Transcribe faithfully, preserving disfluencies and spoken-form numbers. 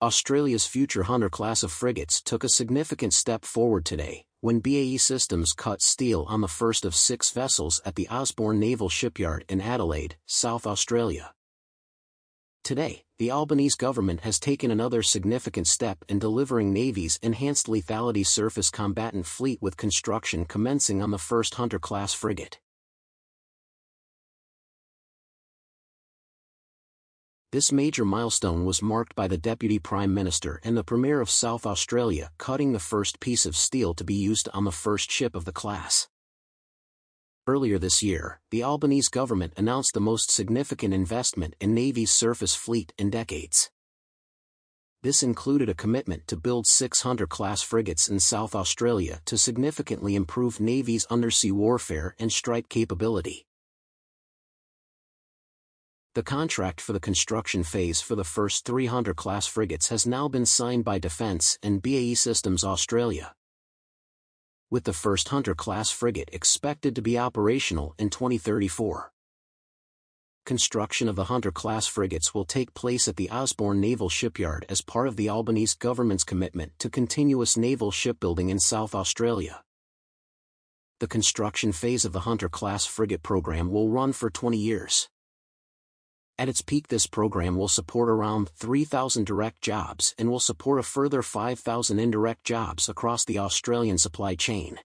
Australia's future Hunter-class of frigates took a significant step forward today, when B A E Systems cut steel on the first of six vessels at the Osborne Naval Shipyard in Adelaide, South Australia. Today, the Albanese government has taken another significant step in delivering Navy's enhanced lethality surface combatant fleet with construction commencing on the first Hunter-class frigate. This major milestone was marked by the Deputy Prime Minister and the Premier of South Australia cutting the first piece of steel to be used on the first ship of the class. Earlier this year, the Albanese government announced the most significant investment in Navy's surface fleet in decades. This included a commitment to build six Hunter-class frigates in South Australia to significantly improve Navy's undersea warfare and strike capability. The contract for the construction phase for the first three Hunter-class frigates has now been signed by Defence and B A E Systems Australia, with the first Hunter-class frigate expected to be operational in twenty thirty-four. Construction of the Hunter-class frigates will take place at the Osborne Naval Shipyard as part of the Albanese government's commitment to continuous naval shipbuilding in South Australia. The construction phase of the Hunter-class frigate program will run for twenty years. At its peak, this program will support around three thousand direct jobs and will support a further five thousand indirect jobs across the Australian supply chain.